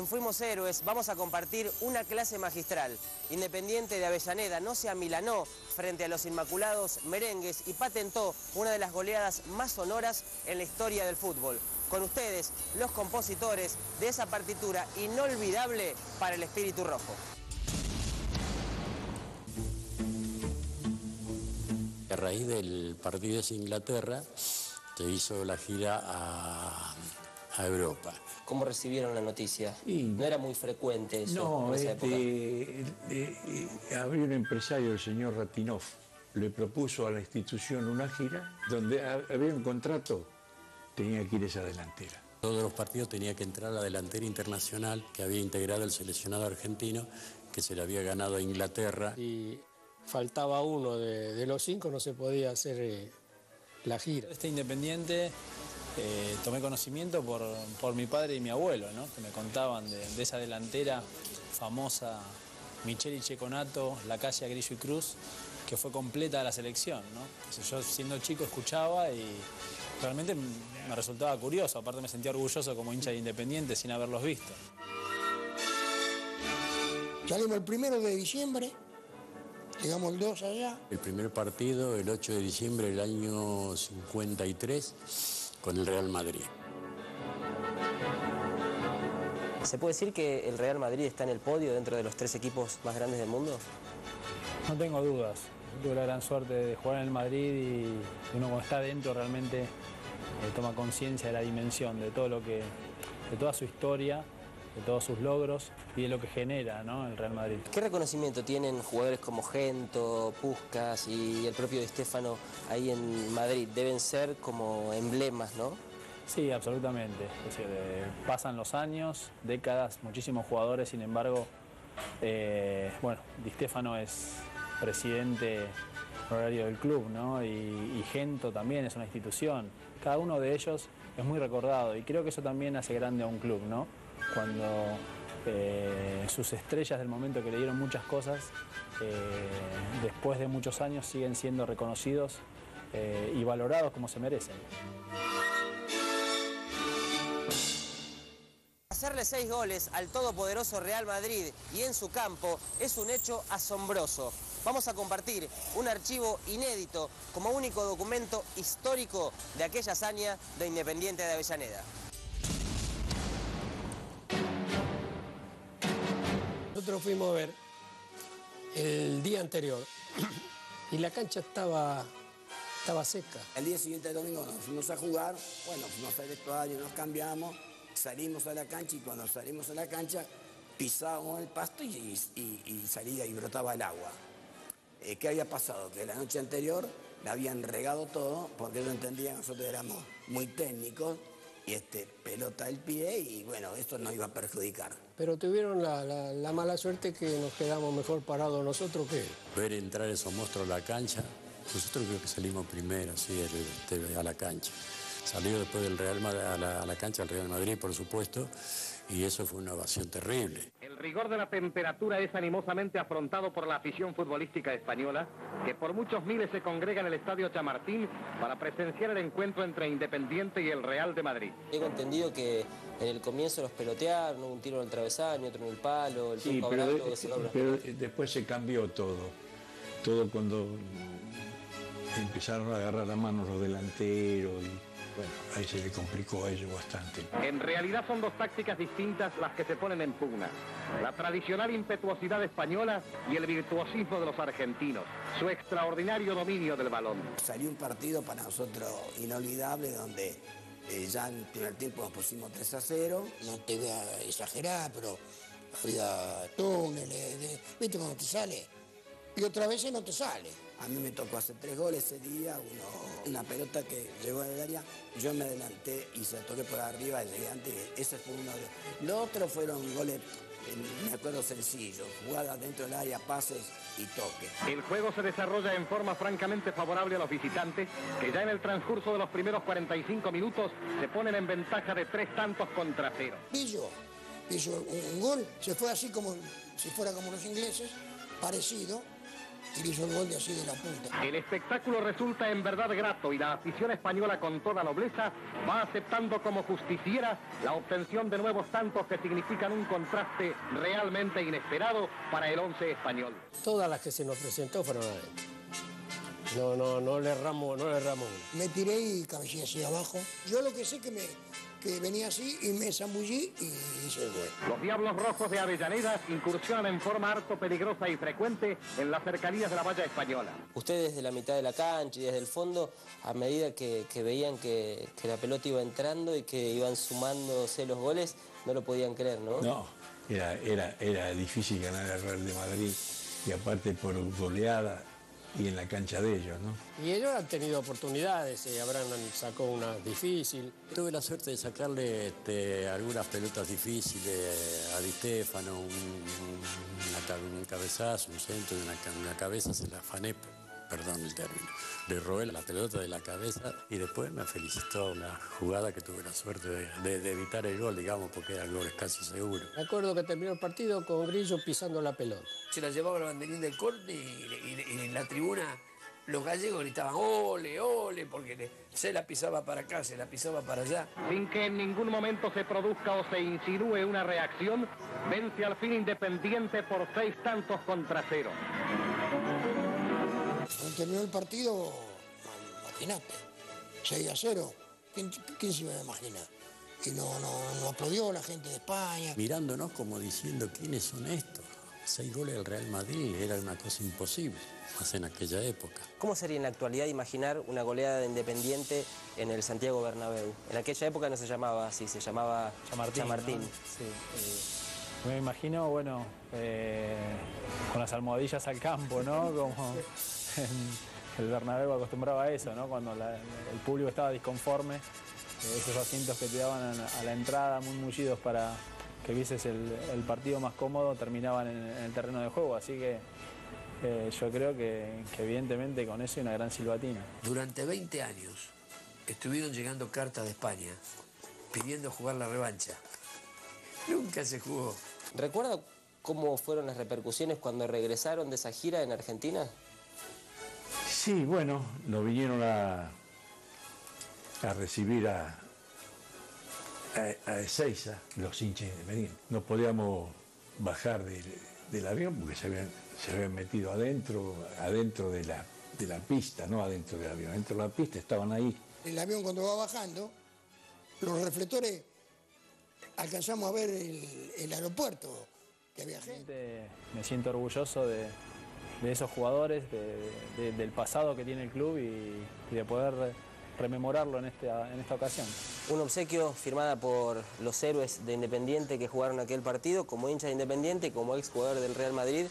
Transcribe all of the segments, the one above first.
En Fuimos Héroes vamos a compartir una clase magistral. Independiente de Avellaneda no se amilanó frente a los Inmaculados Merengues y patentó una de las goleadas más sonoras en la historia del fútbol. Con ustedes, los compositores de esa partitura inolvidable para el Espíritu Rojo. A raíz del partido de Inglaterra, se hizo la gira a Europa. ¿Cómo recibieron la noticia? Y no era muy frecuente eso. No, en esa época. Había un empresario, el señor Ratinoff, le propuso a la institución una gira donde había un contrato, tenía que ir esa delantera. Todos los partidos tenía que entrar la delantera internacional que había integrado el seleccionado argentino, que se le había ganado a Inglaterra. Y faltaba uno de los cinco, no se podía hacer la gira. Este Independiente tomé conocimiento por mi padre y mi abuelo, ¿no? Que me contaban de esa delantera famosa, Micheli, Ceconato, Lacasia, Grillo y Cruz, que fue completa a la selección, ¿no? Entonces, yo siendo chico escuchaba y realmente me resultaba curioso, aparte me sentía orgulloso como hincha de Independiente sin haberlos visto. Salimos el 1 de diciembre. Llegamos el 2 allá. El primer partido, el 8 de diciembre del año 53, con el Real Madrid. ¿Se puede decir que el Real Madrid está en el podio dentro de los 3 equipos más grandes del mundo? No tengo dudas. Tuve la gran suerte de jugar en el Madrid y uno cuando está dentro realmente toma conciencia de la dimensión, de todo lo que, de toda su historia, de todos sus logros y de lo que genera, ¿no?, el Real Madrid. ¿Qué reconocimiento tienen jugadores como Gento, Puskas y el propio Di Stéfano ahí en Madrid? Deben ser como emblemas, ¿no? Sí, absolutamente. Es decir, pasan los años, décadas, muchísimos jugadores, sin embargo, bueno, Di Stéfano es presidente honorario del club, ¿no? Y Gento también es una institución. Cada uno de ellos es muy recordado y creo que eso también hace grande a un club, ¿no? Cuando sus estrellas del momento que le dieron muchas cosas, después de muchos años siguen siendo reconocidos y valorados como se merecen. Hacerle 6 goles al todopoderoso Real Madrid y en su campo es un hecho asombroso. Vamos a compartir un archivo inédito como único documento histórico de aquella hazaña de Independiente de Avellaneda. Nosotros fuimos a ver el día anterior y la cancha estaba seca. El día siguiente del domingo nos fuimos a jugar, bueno, fuimos al vestuario, nos cambiamos, salimos a la cancha y cuando salimos a la cancha pisábamos el pasto y salía y brotaba el agua. ¿Qué había pasado? Que la noche anterior la habían regado todo porque no entendían, nosotros éramos muy técnicos. Y pelota al pie y bueno, esto nos iba a perjudicar. Pero tuvieron la mala suerte que nos quedamos mejor parados nosotros que... Ver entrar esos monstruos a la cancha, nosotros creo que salimos primero, sí, a la cancha. Salió después del Real Madrid, a la cancha del Real Madrid, por supuesto, y eso fue una ovación terrible. El rigor de la temperatura es animosamente afrontado por la afición futbolística española, que por muchos miles se congrega en el Estadio Chamartín para presenciar el encuentro entre Independiente y el Real de Madrid. Tengo entendido que en el comienzo los pelotearon, un tiro en el travesaño, otro en el palo, el sí, pero después se cambió todo cuando empezaron a agarrar a manos los delanteros y... Bueno, ahí se le complicó a ellos bastante. En realidad son dos tácticas distintas las que se ponen en pugna. La tradicional impetuosidad española y el virtuosismo de los argentinos. Su extraordinario dominio del balón. Salió un partido para nosotros inolvidable donde ya en el primer tiempo nos pusimos 3-0. No te voy a exagerar, pero había túneles, ¿viste cómo te sale? Y otra vez no te sale. A mí me tocó hacer 3 goles ese día, una pelota que llegó en el área, yo me adelanté y se toqué por arriba, llegué antes, ese fue uno de... Los otros fueron goles, me acuerdo, sencillos, jugadas dentro del área, pases y toques. El juego se desarrolla en forma francamente favorable a los visitantes, que ya en el transcurso de los primeros 45 minutos se ponen en ventaja de 3 tantos contra 0. Pillo hizo un gol, se fue así como si fuera como los ingleses, parecido. y le hizo el gol de así de la punta. El espectáculo resulta en verdad grato y la afición española con toda nobleza va aceptando como justiciera la obtención de nuevos tantos que significan un contraste realmente inesperado para el once español. Todas las que se nos presentó fueron adentro. No le erramos. Me tiré y cabecé hacia abajo. Yo lo que sé que venía así y me zambullí y hice el gol. Los Diablos Rojos de Avellaneda incursionan en forma harto peligrosa y frecuente en las cercanías de la valla española. Ustedes desde la mitad de la cancha y desde el fondo, a medida que veían que la pelota iba entrando y que iban sumándose los goles, no lo podían creer, ¿no? No, era difícil ganar al Real de Madrid y aparte por goleada. Y en la cancha de ellos, ¿no? Y ellos han tenido oportunidades, Abraham sacó una difícil. Tuve la suerte de sacarle algunas pelotas difíciles a Di Stéfano, un cabezazo, un centro y una cabeza, se la afané, perdón el término. Le robé la pelota de la cabeza y después me felicitó la jugada que tuve la suerte de evitar el gol, digamos, porque era el gol casi seguro. Me acuerdo que terminó el partido con Grillo pisando la pelota. Se la llevaba el banderín del corte y en la tribuna los gallegos gritaban ole, ole, porque se la pisaba para acá, se la pisaba para allá. Sin que en ningún momento se produzca o se insinúe una reacción, vence al fin Independiente por 6 tantos contra 0. Cuando terminó el partido, imagínate, 6-0, ¿quién se iba a imaginar? Y no aplaudió la gente de España. Mirándonos como diciendo, ¿quiénes son estos? 6 goles del Real Madrid era una cosa imposible, más en aquella época. ¿Cómo sería en la actualidad imaginar una goleada de Independiente en el Santiago Bernabéu? En aquella época no se llamaba así, se llamaba Chamartín. ¿No? Sí, me imagino, bueno, con las almohadillas al campo, ¿no? Como el Bernabéu acostumbraba a eso, ¿no? Cuando el público estaba disconforme, esos asientos que te daban a la entrada muy mullidos para que vieses el partido más cómodo, terminaban en el terreno de juego, así que yo creo que evidentemente con eso hay una gran silbatina. Durante 20 años estuvieron llegando cartas de España pidiendo jugar la revancha. Nunca se jugó. ¿Recuerda cómo fueron las repercusiones cuando regresaron de esa gira en Argentina? Sí, bueno, nos vinieron a recibir a Ezeiza, los hinchas Independientes. No podíamos bajar del avión porque se habían metido adentro de la pista, no adentro del avión, adentro de la pista estaban ahí. El avión cuando va bajando, los reflectores alcanzamos a ver el aeropuerto que había gente. Me siento orgulloso de esos jugadores, del pasado que tiene el club y de poder rememorarlo en esta ocasión. Un obsequio firmada por los héroes de Independiente que jugaron aquel partido, como hincha de Independiente y como exjugador del Real Madrid,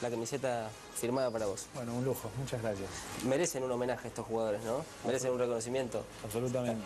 la camiseta firmada para vos. Bueno, un lujo, muchas gracias. Merecen un homenaje a estos jugadores, ¿no? Merecen un reconocimiento. Absolutamente.